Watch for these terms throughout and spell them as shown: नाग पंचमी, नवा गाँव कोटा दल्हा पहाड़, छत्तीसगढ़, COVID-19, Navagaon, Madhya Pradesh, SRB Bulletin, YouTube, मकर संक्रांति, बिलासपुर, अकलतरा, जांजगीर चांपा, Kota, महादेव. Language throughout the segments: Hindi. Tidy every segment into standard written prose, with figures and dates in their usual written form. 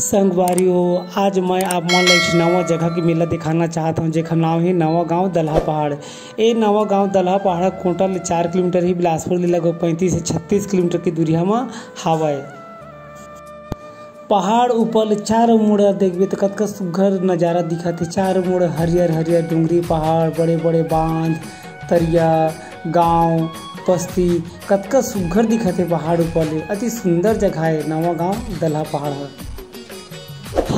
संगवारियों, आज मैं आप मन एक नवा जगह की मेला दिखाना चाहता हूँ जेखर नाम है नवा गाँव दल्हा पहाड़। ये नवा गाँव दल्हा पहाड़ कोटा ले 4 किलोमीटर ही बिलासपुर ले लगभग 35 से 36 किलोमीटर की दूरी में हावा। पहाड़ ऊपर चारों मुड़ देखिए तो कतका सुघर नज़ारा दिखत है। चारों मुड़ हरियर हरियर डूंगरी पहाड़, बड़े बड़े बांध, तरिया, गाँव, बस्ती, कतका सुघर दिखत है। पहाड़ ऊपर ले अति सुंदर जगह है नवा गाँव दल्हा पहाड़।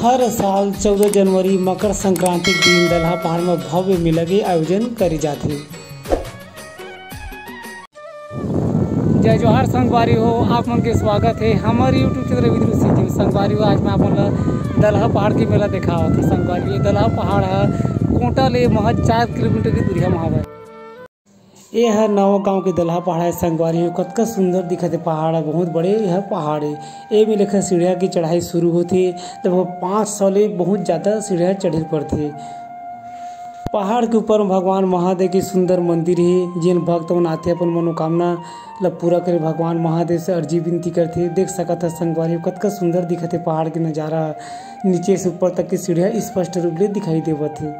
हर साल 14 जनवरी मकर संक्रांति के दिन दल्हा पहाड़ में भव्य मेला के आयोजन करे जाथे। जय जोहार संगवारी हो, आप मन के स्वागत है हमारे यूट्यूब चैनल विद्युत सिंह संगवारी हो। आज मैं आप मन दल्हा पहाड़ के मेला दिखाओ थे संगवारी। दल्हा पहाड़ कोटा ले महज 4 किलोमीटर की दूरी में हावे। ये है नवा गाँव के दल्हा पहाड़ है संगवारी हो। कतका सुंदर दिखत है पहाड़, बहुत बड़े यह पहाड़ है। ये में लेखा सीढ़िया की चढ़ाई शुरू होती है तो 500 ले बहुत ज़्यादा सीढ़िया चढ़े पड़ते। पहाड़ के ऊपर भगवान महादेव की सुंदर मंदिर है। जिन भक्त मन आते अपन मनोकामना ल पूरा करे भगवान महादेव से अर्जी विनती करते। देख सकत है संगवारी हो कतका सुंदर दिखत है पहाड़ के नज़ारा। नीचे से ऊपर तक की सीढ़िया स्पष्ट रूप ले दिखाई देवत है।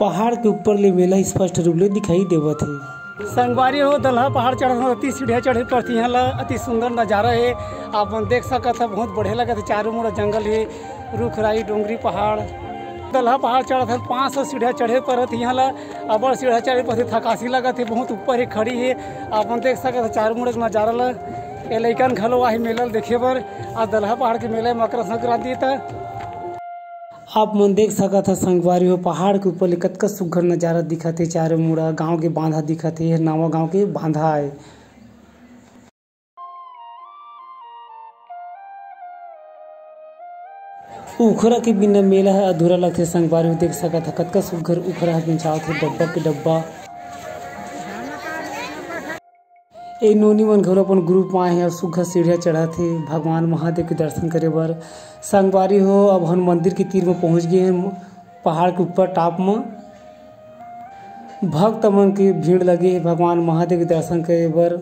पहाड़ के ऊपर ले मेला स्पष्ट रूप ले दिखाई देवत है। संगवारी हो दल्हा पहाड़ चढ़ना अति सीढ़िया चढ़े पड़ती है। अति सुंदर नज़ारा है, आप देख सकत है बहुत बढ़िया लगत है। चारों मुड़ा जंगल है, रुख राई, डोंगरी पहाड़। दल्हा पहाड़ चढ़त है 500 सीढ़िया चढ़े पड़त है। यहाँ अब्बड़ सीढ़िया चढ़े पड़ती, थकासी लगत है। बहुत ऊपर ही खड़ी है, आप देख सकत है चारों मुड़ा नज़ारा ला। ए लैकन घलो आही मेला देखे बर। आज दल्हा पहाड़ के मेला मकर संक्रांति तक आप मन देख सकत है संगवारी हो। पहाड़ के ऊपर कतका सुघर नज़ारा दिखत है। चारों मुड़ा गांव के बांधा दिखत है। नवा गाँव के बांधा है। उखरा के बिना मेला है अधूरा लगते संगवारी हो। देख सकत है कतका सुघर उखरा है बिछावत है डब्बा के डब्बा। ए नोनी मन घर अपन ग्रुप में आए हैं और सुघर सीढ़िया चढ़ाते भगवान महादेव के दर्शन करे बर। संगवारी हो अब हम मंदिर के तीर में पहुंच गए हैं। पहाड़ के ऊपर टॉप में भक्त मन की भीड़ लगी है भगवान महादेव के दर्शन करे बर।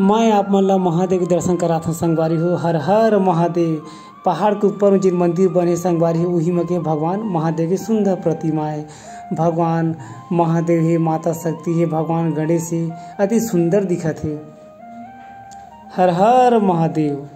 मैं आप मन ला महादेव के दर्शन कराता हूँ संगवारी हो। हर हर महादेव। पहाड़ के ऊपर में जिन मंदिर बने संगवारी हो वही में के भगवान महादेव की सुंदर प्रतिमा है। भगवान महादेव है, माता शक्ति है, भगवान गणेश है। अति सुंदर दिखत है। हर हर महादेव।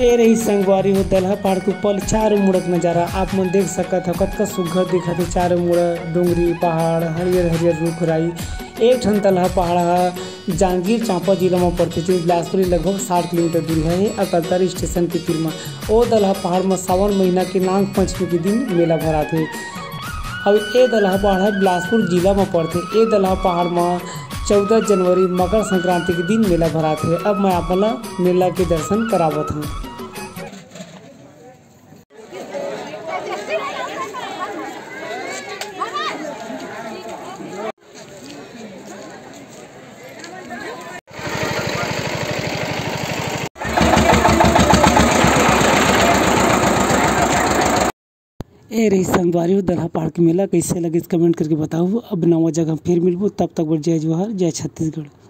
ए रही संगवारी हो दल्हा पहाड़ के ऊपर चारों मुड़क नज़ारा। आप मन देख सकत हो कतका सुघर दिखत है। चारों मुड़क डोंगरी पहाड़, हरियर हरियर रूख राई। एक ठन दल्हा पहाड़ है जांजगीर चांपा जिला में पड़ते थे। बिलासपुर लगभग 60 किलोमीटर दूरी है अकलतरा स्टेशन के तीर में। ओ दल्हा पहाड़ में सावन महीना के नाग पंचमी के दिन मेला भराते। अब ये दल्हा पहाड़ बिलासपुर जिला में पड़ते। ये दल्हा पहाड़ में 14 जनवरी मकर संक्रांति के दिन मेला भरात है। अब मैं आपला मेला के दर्शन करावत हूँ। ए रही संगवारी हो दल्हा पहाड़ के मेला कैसे लगे कमेंट करके बताओ। अब नवा जगह फिर मिलबो, तब तक बर जय जोहार, जय छत्तीसगढ़।